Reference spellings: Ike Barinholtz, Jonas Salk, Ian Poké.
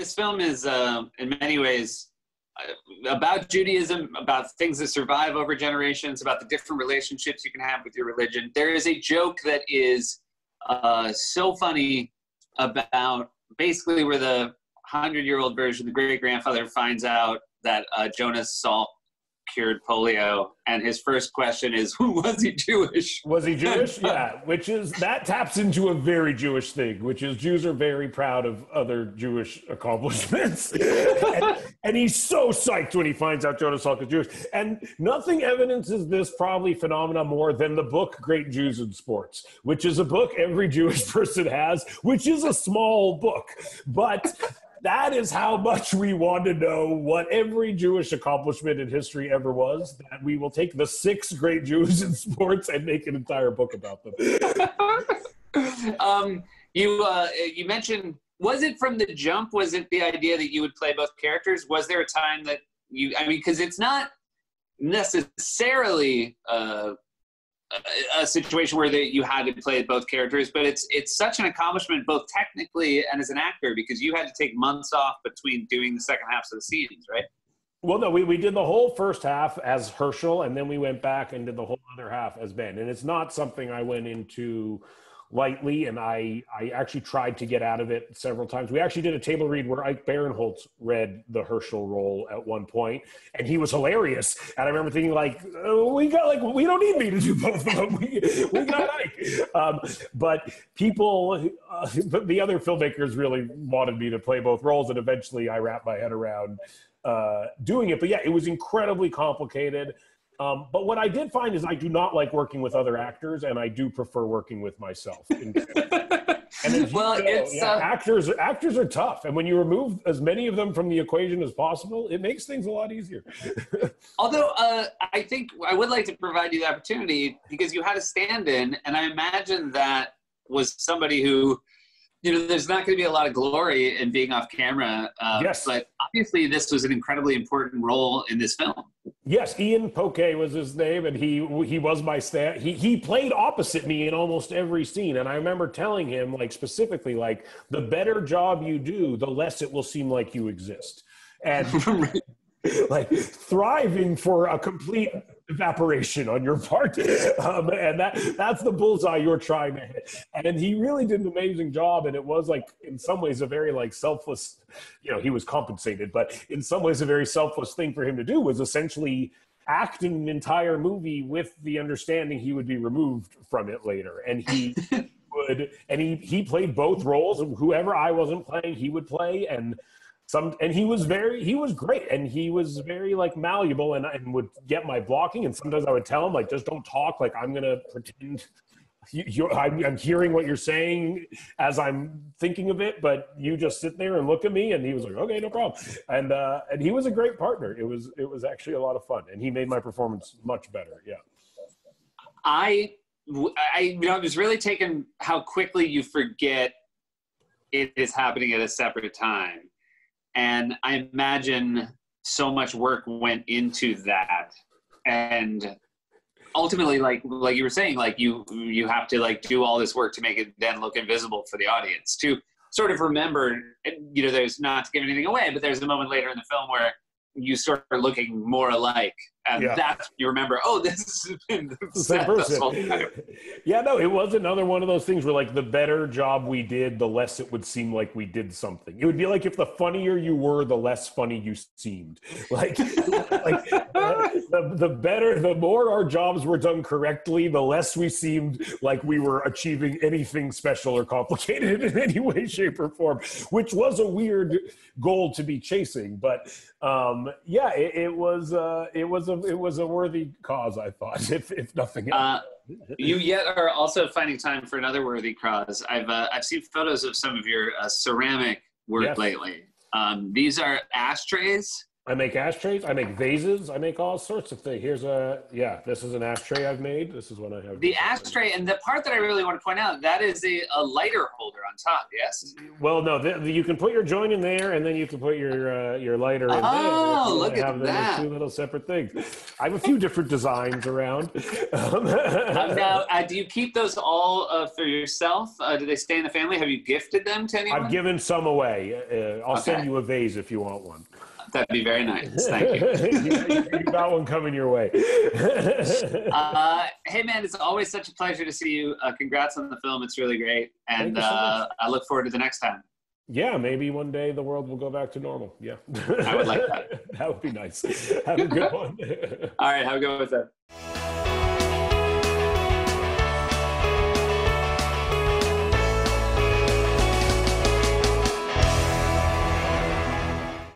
This film is in many ways about Judaism, about things that survive over generations, about the different relationships you can have with your religion. There is a joke that is so funny about basically where the 100-year-old version, the great-grandfather, finds out that Jonas Salk cured polio, and his first question is, was he Jewish? Was he Jewish? Yeah, which is, that taps into a very Jewish thing, which is Jews are very proud of other Jewish accomplishments. And he's so psyched when he finds out Jonas Salk is Jewish. And nothing evidences this probably phenomena more than the book Great Jews in Sports, which is a book every Jewish person has, which is a small book, but that is how much we want to know what every Jewish accomplishment in history ever was, that we will take the 6 great Jews in sports and make an entire book about them. You mentioned, was it from the jump? Was it the idea that you would play both characters? Was there a time that you, I mean, because it's not necessarily a situation where you had to play both characters, but it's such an accomplishment both technically and as an actor, because you had to take months off between doing the second half of the scenes, right? Well, no, we did the whole first half as Herschel, and then we went back and did the whole other half as Ben. And it's not something I went into lightly, and I actually tried to get out of it several times. We actually did a table read where Ike Barinholtz read the Herschel role at one point, and he was hilarious. And I remember thinking, like, oh, we don't need me to do both of them. We got Ike. But people, the other filmmakers really wanted me to play both roles, and eventually I wrapped my head around doing it. But yeah, it was incredibly complicated. But what I did find is I do not like working with other actors, and I do prefer working with myself. And well, you know, actors are tough. And when you remove as many of them from the equation as possible, it makes things a lot easier. Although I think I would like to provide you the opportunity, because you had a stand-in, and I imagine that was somebody who, you know, there's not going to be a lot of glory in being off camera. Yes. But obviously this was an incredibly important role in this film. Yes, Ian Poké was his name, and he was my stand. He played opposite me in almost every scene, and I remember telling him, like, specifically, like, the better job you do, the less it will seem like you exist. And like thriving for a complete evaporation on your part, and that's the bullseye you're trying to hit. And he really did an amazing job, and it was, like, in some ways a very, like, selfless, you know, he was compensated, but in some ways a very selfless thing for him to do was essentially act in an entire movie with the understanding he would be removed from it later. And he would, and he played both roles, and whoever I wasn't playing, he would play. And he was great, and he was very, like, malleable, and would get my blocking. And sometimes I would tell him, like, just don't talk. Like, I'm going to pretend I'm hearing what you're saying as I'm thinking of it, but you just sit there and look at me. And he was like, okay, no problem. And he was a great partner. It was actually a lot of fun, and he made my performance much better. Yeah. You know, I was really taken how quickly you forget it is happening at a separate time. And I imagine so much work went into that. And ultimately, like you were saying, like, you have to, like, do all this work to make it then look invisible for the audience, to sort of remember, you know, there's, not to give anything away, but there's a moment later in the film where you start looking more alike, and yeah, that's, you remember, oh, this has been the same person. Yeah, no, it was another one of those things where, like, the better job we did, the less it would seem like we did something. It would be like if the funnier you were, the less funny you seemed. Like, the better, the more our jobs were done correctly, the less we seemed like we were achieving anything special or complicated in any way, shape, or form, which was a weird goal to be chasing. But yeah, it was a worthy cause, I thought, if nothing else. You yet are also finding time for another worthy cause. I've seen photos of some of your ceramic work lately. These are ashtrays. I make ashtrays, I make vases, I make all sorts of things. Here's a, yeah, this is an ashtray I've made. This is one I have. The ashtray, and the part that I really want to point out, that is a lighter holder on top, yes? Well, no, you can put your joint in there, and then you can put your lighter in there. Oh, look at that. Two little separate things. I have a few different designs around. Now, do you keep those all for yourself? Do they stay in the family? Have you gifted them to anyone? I've given some away. I'll send you a vase if you want one. That'd be very nice. Thank you. You got one coming your way. Hey, man, it's always such a pleasure to see you. Congrats on the film. It's really great. And I look forward to the next time. Yeah, maybe one day the world will go back to normal. Yeah. I would like that. That would be nice. Have a good one. All right. Have a good one, sir.